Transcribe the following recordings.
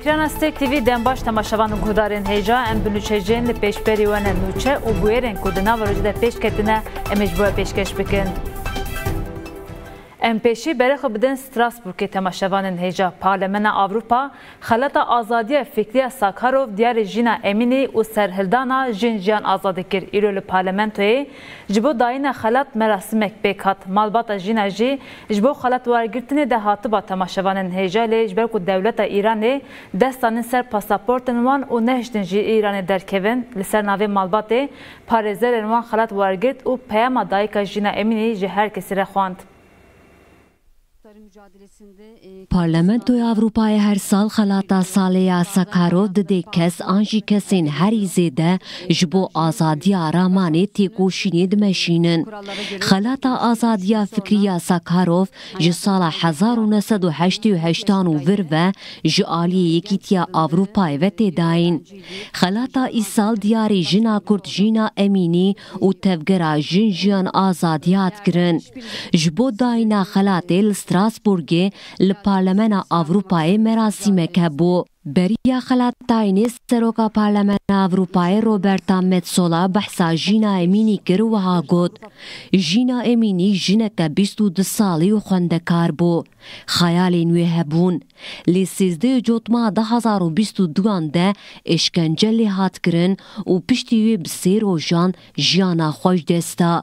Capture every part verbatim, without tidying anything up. Ekrana Stek T V-den baş tamaşavanın kudarın heyeca en bülüçeceğin peş periyonel nüçe u buyerin kuduna varıcı da peşketine emecbuya peşkeş bikin. Em peşi berek bidin Strasbourg'e tamaşavanın heyeca Parlamenta Avrupa xalata azadiye fikriye Sakharov diyarı Jina Emînî u serhildana Jin Jiyan Azadî kir İrolü parlamentoye jibo dayına xalat merasimek bekat malbata Jina ji jibo xalat vargirtine de hatıba tamaşavanın heyeca le jberku devleta İran'e destanın ser pasaportun van u nehdin ji İran'e derkevin liser navi malbate parezerin van xalat vargirt u peyama dayka Jina Emînî ji herkesi rexwand. Parlamentoya Avrupaya her sal xalata saleya Sakharov de kes anji kesin her izede jbo azadiya ramane tekuşini dimeşinin. Xalata azadiya fikriya Sakharov ji sala bin neuf yüz seksen sekiz u virve ji aliyê yekîtiya Avrupaya ve tedayin. Xalata isal diyarê Jina Kurd Jina Emînî u tevgera Jin Jiyan Azadî hatkirin. Jbo dayna xalatê Strasbourg'e li Parlamenta Avrupa'yı merasimek bu. Beriya xalat taynis seroka Parlamenta Avrupa'yı Roberta Metsola bahsa Jina Emînî kir ve hagot. Jina Emînî jineke bîst û du salî u xwendekar bu. Xayalên wê hebûn. Lê sêzdeh cotma bin neuf yüz bîst û du de eşkence lê hat kirin û piştî wê bi sê rojan jiyana xwe ji dest da.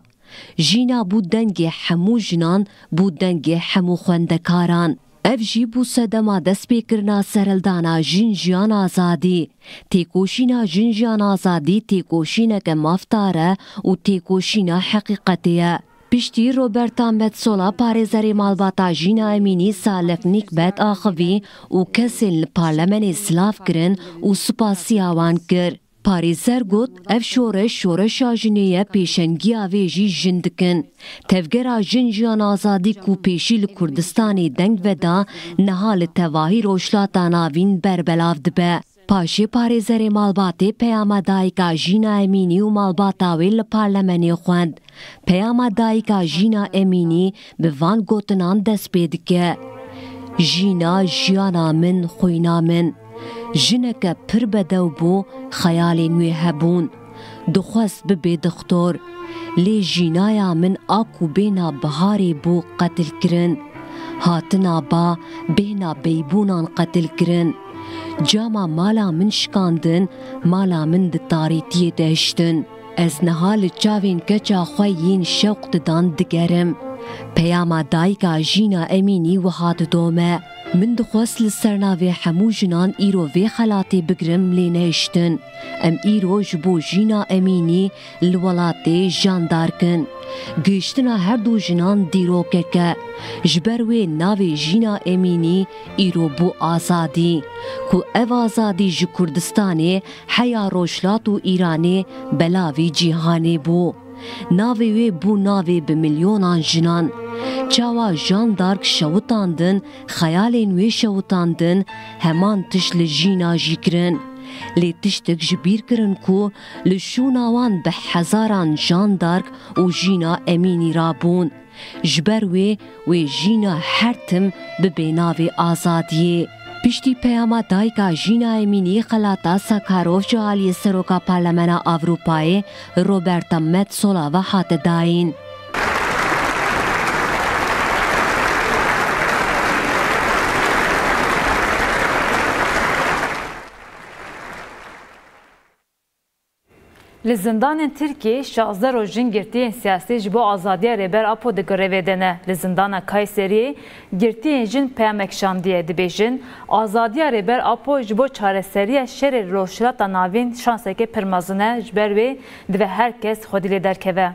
Jina bû dengê hemû jinan, bû dengê hemû xwendekaran. Ev jî bû sedema destpêkirina serhildana Jin Jiyan Azadî. Têkoşîna Jin Jiyan Azadî têkoşîneke mafdar e û têkoşîna heqîqetê ye. Piştî Roberta Metsola parêzerê malbata Jina Emînî salefnîk bet axivî û kesên li parlamenê silav kirin û spasiya wan kir. Parêzer got ev şoreş şoreşa jinê ye pêşengiya wê jî jin dikin. Tevgera Jin Jiyan Azadî ku pêşî li Kurdistanê deng veda niha li tevahî rojhilatana wîn berbelav dibe. Paşê parêzerê malbatê peyama dayika Jina Emînî û malbata wê li parlamenê xwend. Peyama dayika Jina Emînî bi van gotinan dest pê dike. Jina jiyana min xwîna min. Jineke pir bedew bû, xeyalên wê hebûn. Dixwest bibe dixtor. Lê jînaya min a ku bêhna biharê bû qetilkirin. Hatina ba bêhna beybûnan qetilkirin. Cama mala min şikandin, mala min di tarîtiyê de hiştin. Ez niha li çavên keça xwe yên şewq didan digerim. Peyama dayika Jina Emînî wiha didome. Min dixwest li ser navê hemû jinan îro vê xelatê bigirim lê nehiştin. Em îro ji bo Jina Emînî li welatê jandar kin. Gihiştina her du jinan dîrokek e. Ji ber wê navê Jina Emînî îro bû azadî. Ku ev azadî ji Kurdistanê heya rojhilat û Îranê belavê cîhanê bû. Navê wê bû navê bi milyonan jinan. Çawa jandark şewitandin, xeyalên wê şewitandin, heman tişt li jîna jî kirin. Lê tiştek ji bîr kirin ku li şûna wan bi hezaran jandark û Jina Emînî rabûn. Ji ber wê wê Jîna her tim bibe navê azadiyê. Piştî peyama dayika Jina Emînî xelata Sakharov ji aliyê seroka Parlamenta Avrupayê Roberta Metsola ve hate dayîn. Li zindanên Tirkiyê şazdeh rojên girtiyên siyasî ji bo azadiya rêber Apo digerêvedene. Li zindana Kayseriyê girtiyên jin peyamekşandiye dibêjin azadiya rêber Apo ji bo çareseriya şerê rojhilata navîn şanseke pirmazine ji ber wê dibe herkes xwedî lê derkeve.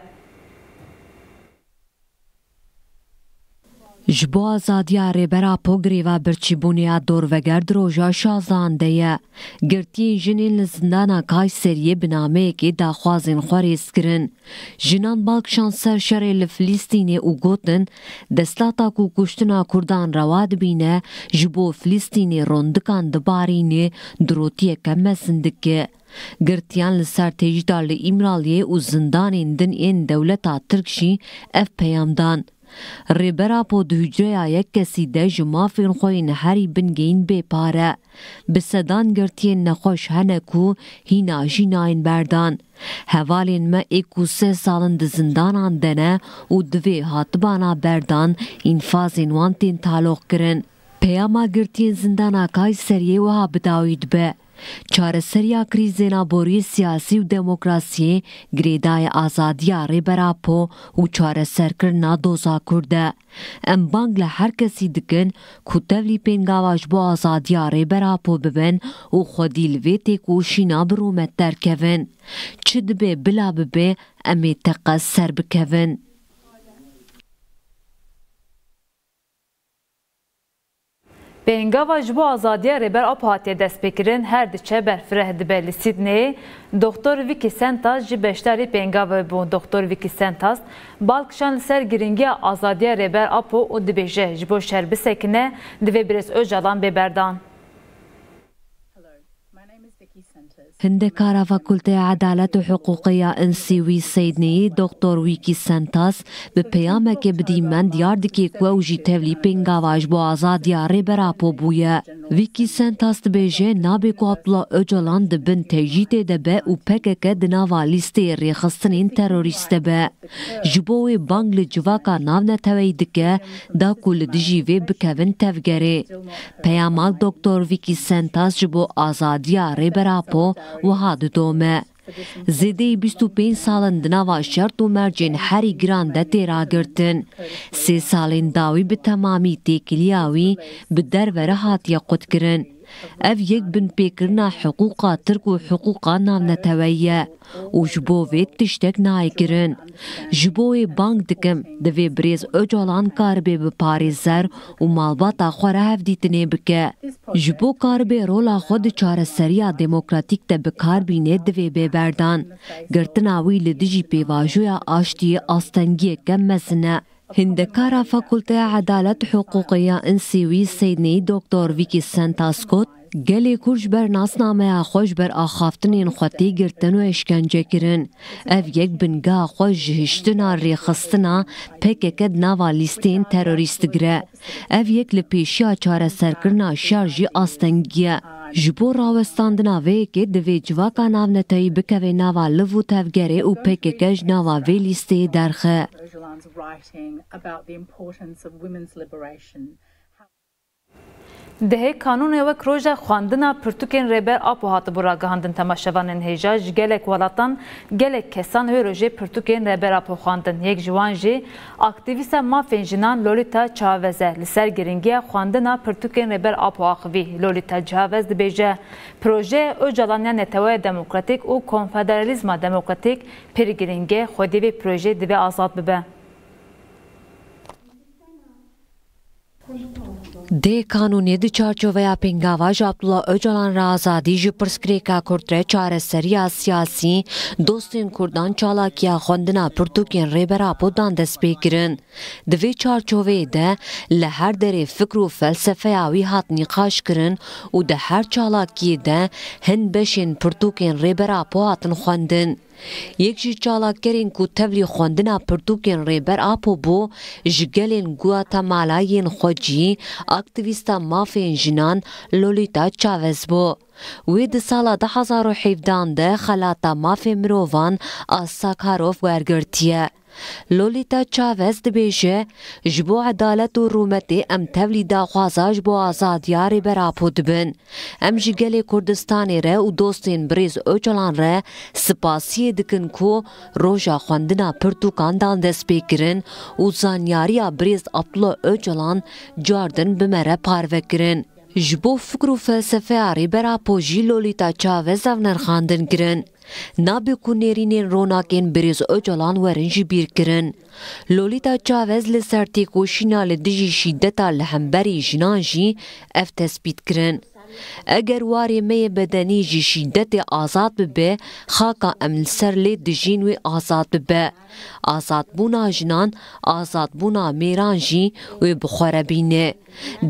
Ji bo azadiya rêber Apo grêva birçîbûniya dorveger di roja şazdeh de ye. Girtiyên jinên li zindana Kayseriyê bi nameyekê daxwazên xwe rêz kirin. Jinan balkşan ser şerê li Filîstînê û gotin destata ku kuştina Kurdan rewa dibîne ji bo Filîstînê rondikan dibarînê dirotiyeke mezin dike. Girtiyan li ser têjdar li Îmralyê û zindanên din ên dewleta Tirk jî ev peyam dan. ریبرا پودوجیا یک کسی ده جمافین خوی نهاری بنگین بپاره. بسدان گرتین نخوش هنکو هینا جیناین بردان. هوالین ما ایکو سه سالن دزندانان دنه و دوی هاتبانا بردان انفازین وانتین تالوق کرن. پیاما گرتین زندانا کای سریه وها بداوید به. چاره سریا کریزینا بوری سیاسی و دموکراسی گریدای آزادیا ریبرا پو و چاره سرکرنا دوزا کرده. ام بانگ لهر کسی دکن که تولی پینگاواش با آزادیا ریبرا پو ببن و خودی لوی تکو شینا برومت ترکوین. چه دبه بلا ببه امی تقص سر بکوین. Pengava jbo azadiya reber ap hatiye destpêkirin her diçe berfireh dibe li Sydneyê. Doktor Vicki Senaz ji beşdarî pengavê bû. Doktor Vicki Senaz balkişan li ser girîngeya azadiya reber ap û dibêje ji bo şerbisekine divê Birêz Öcalan bê berdan. هندكارا فاكولتي عدالة حقوقية انسيوي سيدني دكتور ويكي سنتاس ببيامك بديمان دياردكي كواوجي تولي بينغاواج بو عزاديا ريبرا بوبويا. ويكي سنتاس تبيجي نابيكو عبدالله أجلان دبن تجيتي دبا و پكك دناوا لستي ريخستنين تروريست دبا. جبوي بانغ لجواكا ناونا تويدكا دا كل دجيوي بكوين تفگري. بيامك دكتور ويكي سنتاس جبو عزاديا ريبرا بو وها دومه زیده بیست و پنج سالن دناوا شرط و مرجن هری گرانده تیرا گرتن. سه سالن داوی به تمامی تکلیاوی به درور هاتیه قد کرن. اف یک بن پیکرنا حقوقا ترک و حقوقا نام نتویه و جبوه تشتک نای کرن. جبوه بانگ دکم دوی بریز اجالان کار بی بپاریزر و مالباتا خوره هفدیتنه بکه. جبو کار بی رولا خود چار سریا دموکراتیک تا بکار بینه دوی بی بردان. گرتناوی لدجی پیواجویا آشتی آستنگیه کم مزنه. هندكارا فاكولتي عدالة حقوقية انسيوي سيدني دكتور ويكي سنتاسكوت گلی کورج بر ناسنامه خوش بر آخافتنین خطی گرتن و اشکنجه کرن. اف یک بنگاه خوش جهشتنا ریخستنا پککد ناوا لیستین تروریست گره. اف یک لپیشیا چاره سرکرنا شارجی آستنگیه. جبو راوستاندنا وی که دوی جواکا ناونتایی بکوی ناوا لفو تفگره و پککج ناوا وی لیستی درخه. دهی قانون و کروژه خواندنا پرتوکین ریبر آب و هات برا گهاندن تماشاوانن هیجاج گلک ولاتان گلک کسان هیروژه پرتوکین ریبر آب خواندن. یک جوانجی اکتیویست مافین جنان لولیتا چاوز لسر گرینگی خواندنا پرتوکین ریبر آب و آخوی. لولیتا چاوز دبیجه پروژه اوجالانیا نتوای دموکراتیک و کنفدرالیزما دموکراتیک پری گرینگی خودی و پروژه دوی آزاد ببه. ده قانونی د چارچوبه پنگاواج عبدالله اوجالان را آزادی جی پرسکریکا کورتره چاره سریا سیاسی دوستین کردان چالاکیا خوندنا پرتوکین ریبرا بودان دست بگیرن. دوی چارچوبه ده لهر دره فکر و فلسفه اوی هات نقاش کرن و ده هر چالاکی ده هند بشین پرتوکین ریبرا بواتن خوندن. یک جی چالاکرین کو تولی خواندنا پرتوکین ریبر آپو بو جگلین گواتامالایین خوجی اکتیویستا مافین جنان لولیتا چاوز بو. وی د سالا دو هزار و هفده ده خلاتا مافی مرووان از ساکاروف ورگرتیه. لولیتا چاوز دبیجه جبو عدالت و رومتی ام تولی داخوازا جبو آزادیا ریبر آپو دبن. ام جگل کردستانی ره و دوستین بریز اوجالان ره سپاسیه دکن کو روژا خواندنا پرتوکان دان دست بکرن و زانیاریا بریز عبدالله اوجالان جاردن بمره پاروکرن. جبو فکر و فلسفه ریبرا پوژی لولیتا چاوز او نرخاندن کرن. نابی کنیرینین روناکین بریز اوجالان ورن جی بیر کرن. لولیتا چاوز لسرتی کوشینا لدجی شیدتا لهمبری جنان جی اف تثبیت کرن. اگر واری می بدنی جشیندت آزاد ببه خاکا امن سر لی دجین و آزاد ببه. آزاد بونا جنان آزاد بونا میران جی و بخوربینه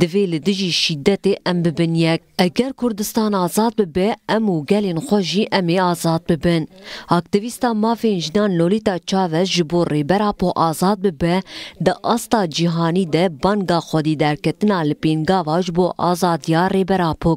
دویل دجی شیدت ام ببنیک. اگر کردستان آزاد ببه ام و گلین خوشی امی آزاد ببن. اکتیویستا مافین جنان لولیتا چاوز جبور ریبرا پو آزاد ببه ده استا جیهانی ده بانگا خودی درکتنا لپینگا واج بو آزادیا ریبرا پو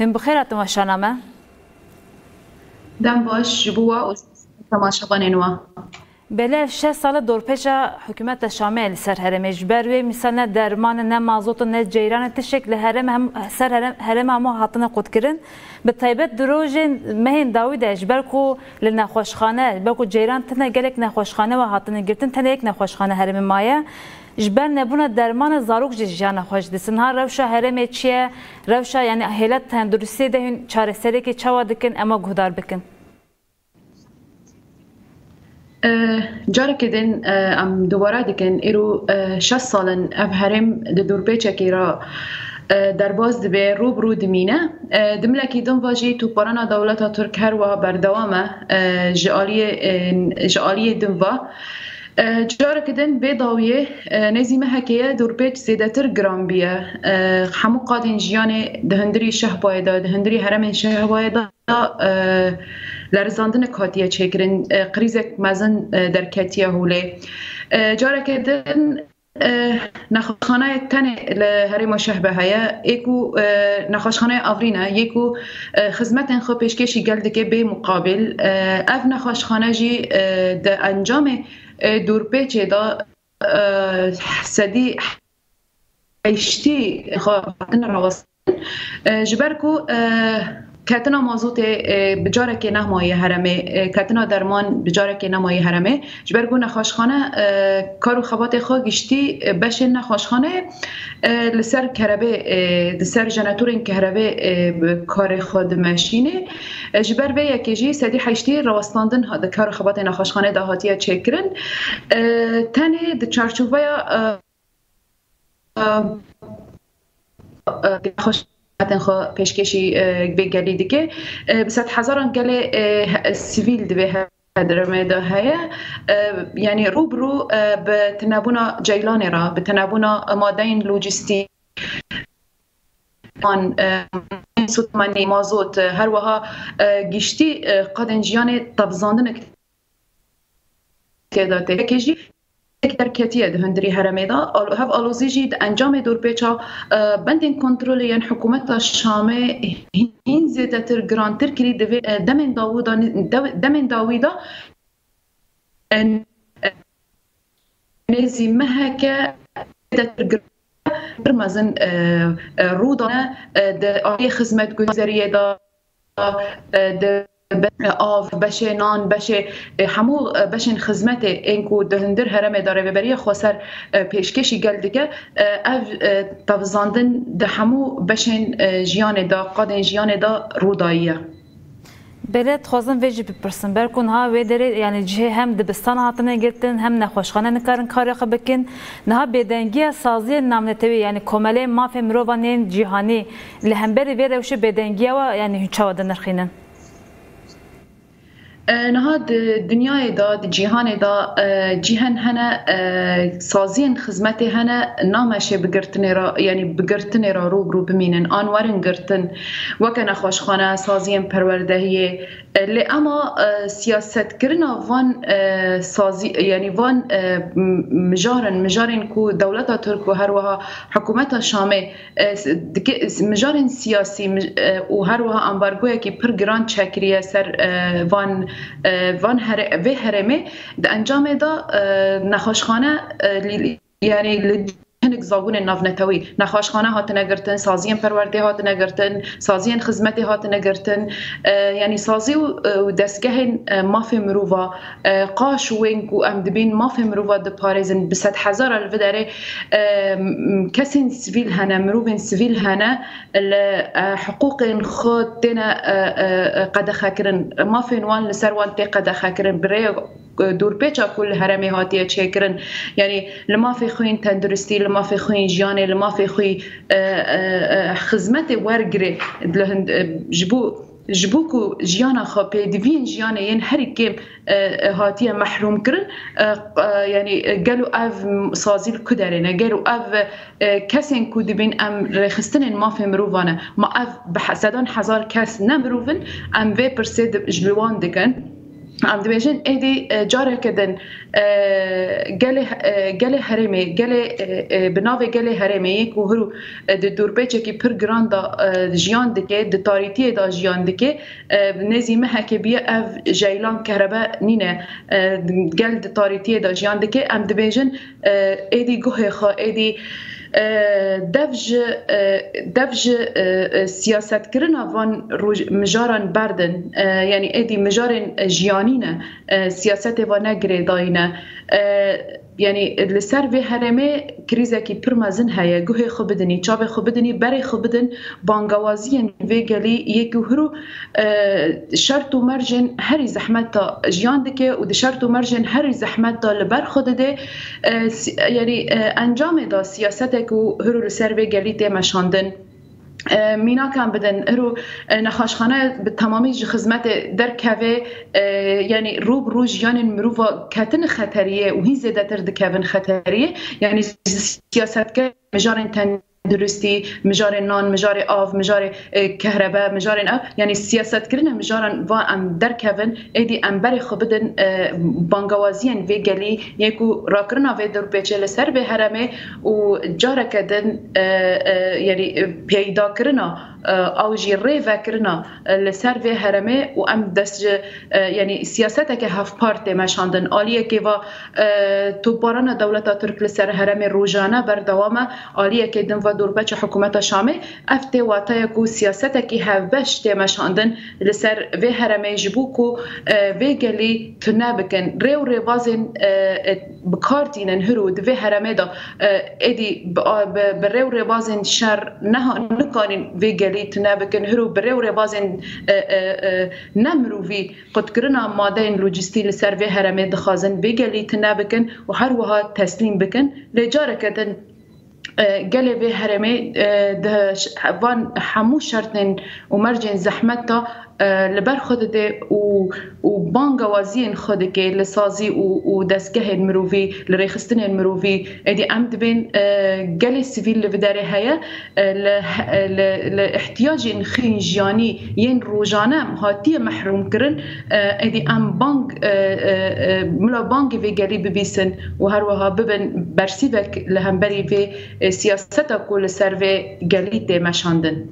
هم بخیرات تماشانامه دم باش بوا و تماشاوان نوا بله شش سال دورپیچا حکومت شامل سر هرم اجبر و مثال نه درمان نه مازوت نه جیران تشکل هرم هم سر هرم هرم هم حاطن قد کردن به طیبت دروژن مهین داوید اجبر کو لنخوشخانه بلکو جیران تنه گلک نخوشخانه و حاطن گرتن تنه یک نخوشخانه هرم مایه اجبر نبونه درمان زاروک جیجان خوش دسن ها روشا هرم چیه روشا یعنی هیلت تندرسی دهن چاره سری که چوا دکن اما گهدار بکن جارك دن ام دوباره دكن ايرو شش سالن اف هرم ددوربيچا كيرا درباز دبه روبرو دمينه دملكي دم واجي تو پرانا دولتا ترك هر و بردوامه جاليه جاليه دموا جارك دن بيضاويه نزيمه هكيه دوربيچ زيدتر گرامبيه همو قادن جيانه دهندري شهباي دا دهندري هرم شهباي دا لرزاندن کاتیه چکرین قریزک مزن در کاتیه هوله جاره کدن نخوشخانه تن هرم شهبه هیا ایکو نخوشخانه آورینه یکو خدمتن خو پیشکشی گلد که به مقابل اف نخوشخانه جی ده انجام دورپیچه دا صدی ایشتی خواهدن رواستن جبرکو کاتنا موضوع بجاره که نمای هرمه کاتنا درمان بجاره که نمای هرمه جبرگو نخوشخانه کارو خبات خواه گشتی بشه نخوشخانه لسر کربه لسر جناتورین کربه کار خود ماشینه جبر به یکی جی سدی حشتی رواستاندن کارو خبات نخوشخانه دهاتیه چکرن تنه ده چارچوبه خوش حتن خو پیشکشی بگلی دیگه بسات هزاران گله سیویل دوه درمه ده یعنی روبرو به تنابونا جیلان را به تنابونا مادین لوجستی آن سوتمانی مازوت هر وها گشتی قادنجیان تبزاندن تعداد کجی دركاتية دهندري هرميدا هاف ألوزيجي أنجام دوربيتشا بندين كنتروليا حكومة الشامة هين زيدا ترجران تركري دمن داويدا دمن داويدا نزي مهكا برمزن رودانا داري خدمة جزرية دا آف بشه نان بشه همو بشن خدمت اینکو دهندر هرمه داره ببری خسر پیشکشی گل دیگه اف تفزاندن ده همو بشن جیان دا قادن جیان دا روداییه بله خوازم ویجی بپرسن برکن ها وی داره یعنی جه هم دبستان هاتنه گرتن هم نخوشخانه نکارن کاری خو بکن نه بدنگی سازی نامنتوی یعنی کمله مافی مروانین جهانی لهمبری وی روش بدنگی و یعنی چاوده نرخینن نها دنیای دا جهان دا جهان هنه سازین خدمت هنه نامشه بگرتن را یعنی بگرتن را رو رو بمینن آنورن گرتن وکن خوشخانه سازین پروردهیه لی اما سیاست کرنا وان سازی یعنی وان مجارن مجارن کو دولت ترک و هر وها حکومت شامه مجارن سیاسی و هر وها امبارگوی که پر گران چکریه سر وان وان هر به هرمه د انجام دا نخوشخانه یعنی هاتنک زاوین ناف نتوی نخواشخانه هاتن گرتن سازیان پرورده هاتن گرتن سازیان خدمت هاتن گرتن یعنی سازی و دستگاه مافی مروه قاش وینک و امدبین مافی مروه دپارزن بسد هزار الفدره کسی سیل هنر مروین سیل هنر حقوق خود تنا قد خاکرن مافی نوان لسروان تی قد خاکرن برای دور پیچا کل هرمی هاتیه چه کرن یعنی لما في خوين تندرستي لما في خوين جياني لما في خوين خزمتي ورقري جبو جبوكو جيانا خابي دفين جيانا ين هركيم هاتيا محروم كرن يعني قالوا اف صازيل كدرنا قالوا اف كاسين كودبين ام رخصتن ما في مروفانا ما اف بحسدان حزار كاس نمروفن ام في برسيد جلوان دكن عم دبيجن ايدي جاره كدن قال قال هرمي قال بنافي قال هرمي وهرو دوربيتش كي بير جراندا جيان دكي دتاريتي دا جيان دكي نزيمه هكي بي اف جيلان كهرباء نينا قال دتاريتي دا جيان دكي عم دبيجن ايدي قهي خا ايدي دفج دفج سياسة كرنا فان مجارن بردن يعني ادي مجارن جيانينا سياسة فانا قريداينا يعني لسر في هرمي كريزة كي برمزن هيا قوهي خبدني چابه خبدني بري خبدن بانقوازيين فيقالي يكو هرو شرط مرجن هري زحمتا جيان دكي ودي شرط مرجن هري زحمتا لبر خدده يعني انجام دا سياستك هرو لسر فيقالي تيمشاندن مینا کم بدن رو نخاشخانه به تمامی خدمت در کوه یعنی روب روز یعنی مروفا کتن خطریه و هی زده تر دکوین خطریه یعنی سیاست که مجارن تن درستی مجار نان مجار آف مجار كهرباء مجار آف يعني سياسات كرنا مجارا وام دركفن ايدي امبر خبدن بانغوازيان في قالي يكو راكرنا في دربيتشي لسر به هرمي وجاركدن يعني بيدا كرنا او جي ريفا كرنا لسر في هرمي وام دس يعني سياستك هاف بارتي ماشاندن عاليه كيفا توبارانا دوله ترك لسر هرمي روجانا بردوامه عاليه كدن و دوربچ حکومت شامه افته واتای کو سیاست کی هبش تمشاندن لسر و هرمه جبوکو ویگلی تنابکن ریو ریوازن بکارتینن هرود و هرمه دا ادی بر ریو ریوازن شر نه نکانین ویگلی تنابکن هرو بر ریو ریوازن نمروی قدکرنا مادین لوجستی لسر و هرمه دخازن ویگلی تنابکن و هر وها تسلیم بکن لجارکدن قال في هرمي ده فان حمو شرطن ومرجن زحمتها لبر خودته و وبانغا وازين خودك لسازي ودسكه المروفي لريخستن المروفي ادي امد بين قال السيفيل اللي بداري هيا لاحتياج خنجاني ين روجانا هاتيه محروم كرن ادي ام بانغ ملا بانغ في قال ببيسن وهروها ببن برسيبك لهمبري في سياستك والسيرفي قاليتي مشاندن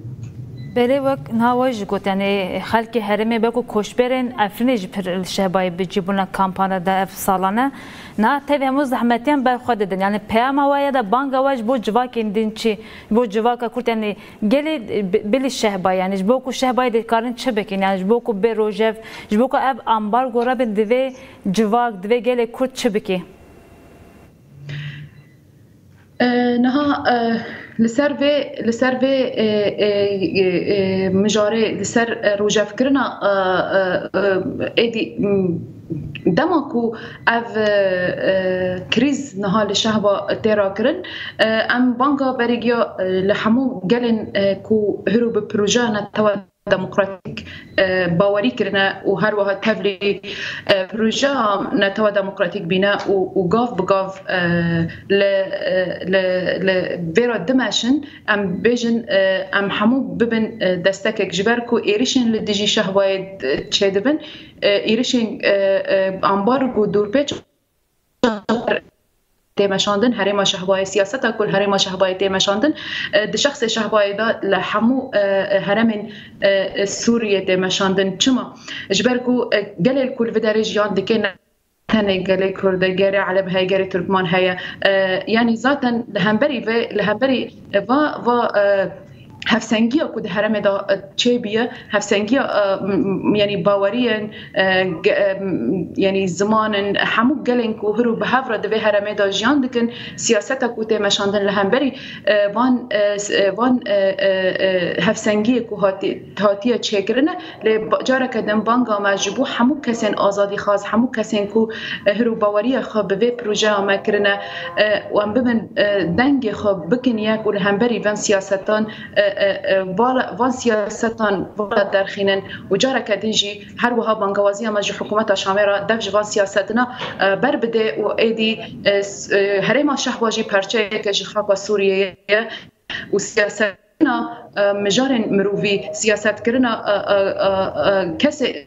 بله وقت نهایج گفت یعنی خالق هرمی با کو کشبرن افرینج پر شهبای بچیبونا کمپانا داره سالانه نه تبه همون زحمتیم بر خود دن یعنی پیام وایه دا بانگواج بچوا کندن چی بچوا کرد یعنی گلی بلی شهبای یعنی جبوکو شهبای دکارن چه بکن یعنی جبوکو بر روزه جبوکو اب آمبار گراب دوی جواک دوی گلی کرد چه بکی نه لسر في لسر في مجاري لسر روجا فكرنا ايدي دمكو اف كريز نهال الشهبه تيراكرن ام بانكا بريجيو لحموم قالن كو هروب بروجانا توا ديمقراطيك باوري كرنا وهروها تفلي بروجا نتوا ديمقراطيك بناء وقاف بقاف ل ل فيرا دماشن ام بيجن ام حمو ببن دستك جبركو ايريشن لديجي شهواي تشيدبن ايريشن امبارغو دوربيتش تمشاندن هرما شهباي سياسة كل هرما شهباي تمشاندن الشخص شهباي دا لحمو هرمن سوريا تمشاندن شما جبركو قال الكل في درجة عندك تاني قالي كرد قالي على بهاي قالي تركمان هيا يعني ذاتن لهمبري في لهمبري فا فا هفسنجيا كود هرمه دا تشيبيه هفسنجيا يعني باوريا يعني زمان حمو قالنكو هرو بهفر د هرمه دا جيان دكن سياسته كوت مشاندن لهمبري وان وان هفسنجيا كو هاتي هاتيه تشيكرنه لجاره كدن بانغا مجبو حمو كسن ازادي خاص حمو كسن كو هرو باوريا خو بي بروجا ماكرنه وان بمن دنج خو بكن ياك ولهمبري بن سياستان وان سياستان ولا درخينن وجاره كديجي هر وها بانغوازيه مج حكومه شامره دفج وان سياستنا بربده و ايدي هريما شهواجي پرچه كج خاكو سوريه و سياستنا مجارن مروفي سياسات كرنا كسي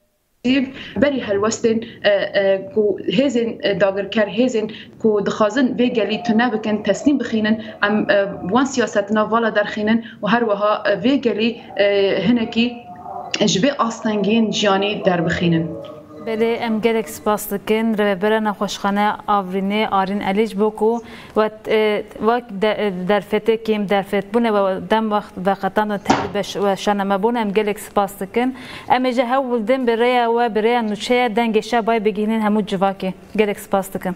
بری هلوستن کو هزن داگرکر هزن کو دخازن به گلی تو نبکن تسلیم بخینن ام وان سیاستنا والا درخینن و هر وها به گلی هنکی جبه آستنگین جیانی در بخینن بله ام گرک سپاس دکن ربرنا خوشخانه آورینه آرین علیج بکو و وقت درفته کیم درفت بونه و دم وقت وقتان و تلبش و شنما بونه ام گرک سپاس دکن ام جه هول دم برای و برای نوشه دنگشه بای بگینن همون جواکی گرک سپاس دکن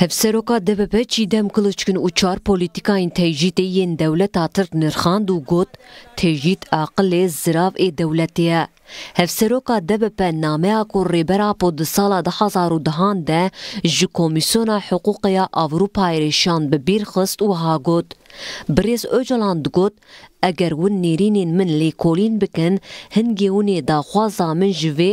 Hevseroka D B P Çiğdem Kılıçkın uçar politikayın tecid yen devlet atır nirxand u got tecid aqil zirav e devletiye. Hevseroka D B P namea ku rebera pod sala iki bin on de ji komisyona huquqiya Avrupayê reşand bi bir xist u ha got. Birêz Öcalan got eger win nêrînên min lêkolîn bikin hingê hûnê daxwaza min ji vê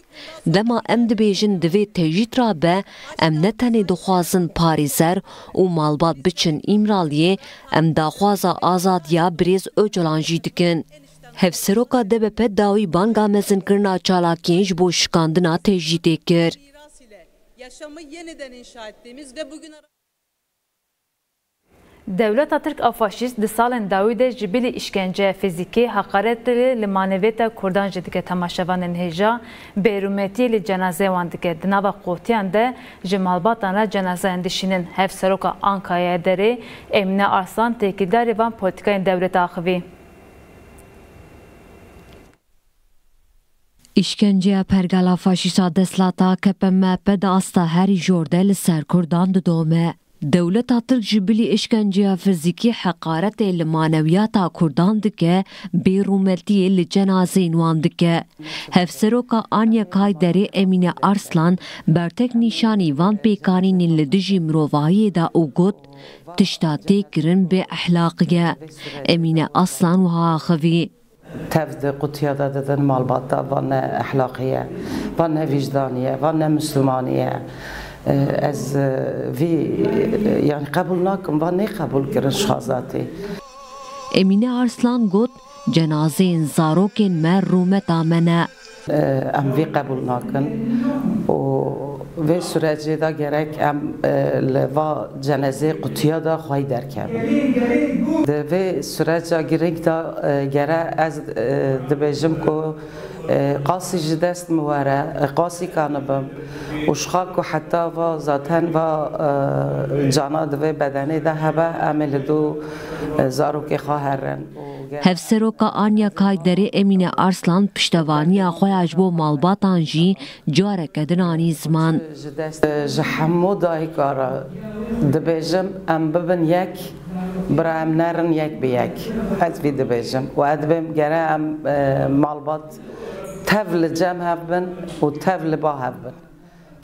دما ام دبیجن دوی تیجید را به ام نتنی دخوازن پاریزر و مالبات بچن ایمرالیه ام دخوازا آزاد یا بریز اوجالان جیدکن هفسروکا دببه داوی بانگا مزن کرنا چالاکینج بو شکاندنا تیجیده کر Devleta Türk afaşist di salên dawî de ji bilî îşkence fizîkî heqaretê li maneviyeta Kurdan jî dike temaşevanên hêja bêrûmetiyê li cenaze wan dike di nava qotiyan de ji malbatan re cenazeyên dişînin hev seroka Ankaya'ya derê Emine Arslan têkildarê van politikayên dewleta axivî İşkenceya pergala faşîsta deslata K P M P de asta herî jordê li ser Kurdan didome Devleta Türk ji bilî îşkenceya fizîkî heqaretê li manewiyata Kurdan dike bêrûmetiyê li cenazeyên wan dike. Hevseroka Anyakayê derê Emine Arslan bertek nîşanî van pêkanînên li dijî mirovahiyê de û got tişta têkirin bê ehlaqîye. Emine Arslan wiha axivî. Tev de kutiya da dedin malbata van ne ehlaqiye, van ne vicdaniye, van ne Müslümaniye. از وی یعنی قبول نکن و نه قبول کرن شازاتی. امینه ارسلان گفت جنازه این زاروکین مررومت آمنه. ام وی قبول نکن و وی سرچه دا گرک ام لوا جنازه قطیا دا خواهی درکم. Ve süreca girik da gere ez dibêjim ku qasî ji dest mi were, qasî kanibim û şixak ku heta va zaten va cana divê bedenê de hebe em ê li dû zarokê xwe herin. Hevseroka Anya Kayderê Emîne Arslan piştevaniya xwe ya ji bo malbatan jî careke din anî ziman. Ji hemû dayîkara dibêjim em bibin yek, bira em nerin yek bi yek. Ez vî dibêjim û ez dibêm gere em malbat tev li cem hebin û tev li ba hebin.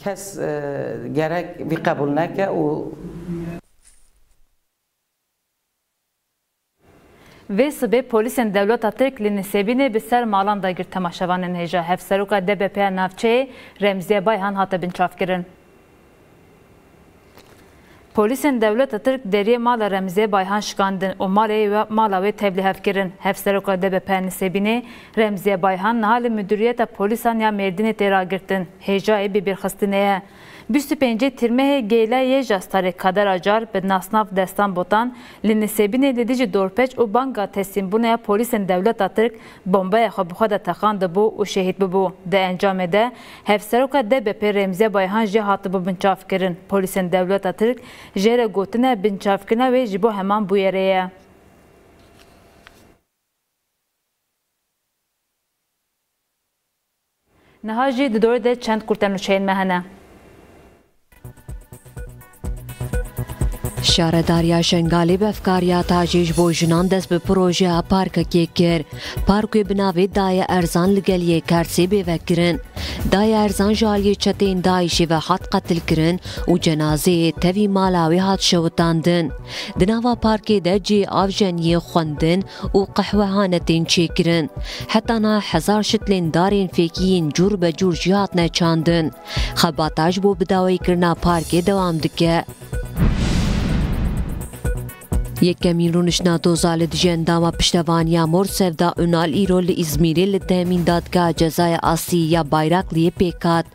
Kes gerek vî qebûl neke û Ve sibê polîsên dewleta Tirk li Nisêbînê bi ser malan dagir temaşevanên hêja hevseroka D B P navçeyê Remziye Bayhan hate binçavkirin. Polîsên dewleta Tirk deriyê mala Remziye Bayhan şikandin û mala wê tevlîhev kirin. Hevseroka D B P Nisêbînê Remziye Bayhan niha li müdîriyeta polîsan ya Mêrdînê tê ragirtin hêjayê bîbêrxistinê ye. بیست و پنج تیرمه گیله یه جستاری کادر آجار به ناسناف دستان بودن لنسبی ندیجی دورپچ و بانگا تسلیم بونه پلیس دولت ترک بمبای خوب خود تخان دبو و شهید ببو. در انجام ده هفسروکا دبپ رمزی بایهان جهات بو بنچاف کردن. پلیس دولت ترک جهر گوتنه بنچاف کنه و جبو همان بویریه. نهاجی دور ده چند کردن چین مهنه. شهرداریا شنگالی به افکاریا تاجیش بو جنان دست به پروژه پارک که کرد. پارک بناوی دای ارزان لگلیه کرسی بیوکرن. دای ارزان جالی چتین دایشی و حد قتل کرن و جنازه توی مالاوی حد شوتاندن. دناوا پارکی ده جی آف جنیه خوندن و قهوهانتین چی کرن. حتی نه هزار شتلین دارین فکیین جور به جور جیات نچاندن. خباتاج بو بداوی کرنا پارکی دوام دکه. یکمین رونشنا دوزال دیجن داما پشتوانیا مور سفدا اونال ایرو لی ازمیری لی تامین دادگاه جزای آسی یا بایراق لیه پیکات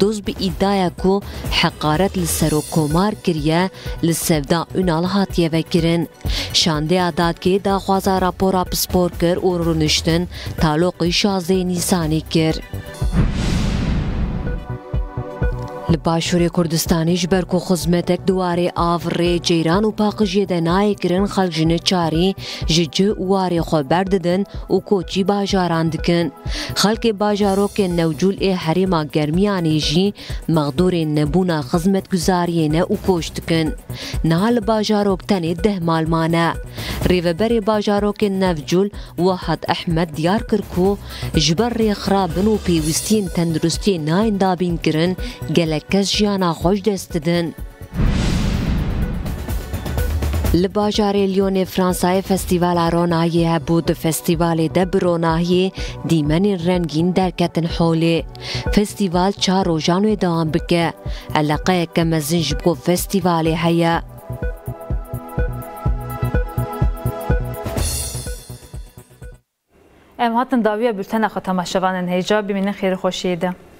دوز به ادعا کو حقارت لسرو کمار کریه لسفدا اونال هاتیه وکرین شانده ادادگه دا خوازا راپورا پسپور کر و رونشتن تالوقی شازده نیسانی کر لباشوری کردستانیش برکو خزمتک دواره آوری جیران و پاقجی دنای کرن خلق جنه چاری ججه واره خبر ددن و کوچی باجاران دکن. خلق باجارو که نوجول ای حریما گرمیانی جی مغدور نبونا خزمت گزاری نه و کوشتکن. نهال باجارو تنی ده مالمانه. ریوبر باجارو که نوجول وحد احمد دیار کرکو جبر خرابن و پیوستین تندرستی ناین دابین کرن گلک کس جیانا خوش دستدن. لباجارê Lyonê Fransayê festîvala Ronahiyê hebû. Di festîvalê de bi Ronahiyê dîmenên rengîn derketin holê. Festîval çar rojan wê dewam bike. Eleqeyeke mezin ji bo festîvalê heye. Em hatin dawiya bültena xwe temaşevanên hêja bimînin xêrê xweşiyê de.